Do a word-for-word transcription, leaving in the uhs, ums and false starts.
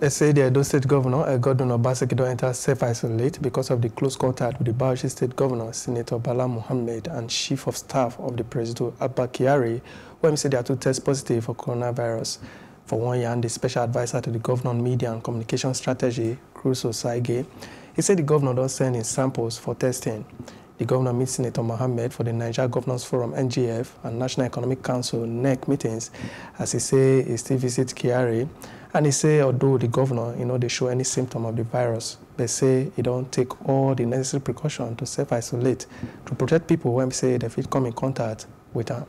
S A, the Edo State Governor, Godwin Obaseki, don't enter self-isolate because of the close contact with the Bauchi State Governor, Senator Bala Mohammed, and Chief of Staff of the Presidio, Abba Kyari, who said they are two tests positive for coronavirus. For one year, and the Special Advisor to the Governor on Media and Communication Strategy, Crusoe Saige, he said the Governor don't send in samples for testing. The Governor meets Senator Mohammed for the Nigeria Governors Forum, N G F, and National Economic Council, N E C, meetings. As he say, he still visits Kyari. And he say, although the governor, you know, they show any symptom of the virus, they say he don't take all the necessary precautions to self-isolate, to protect people when they say they feel come in contact with them.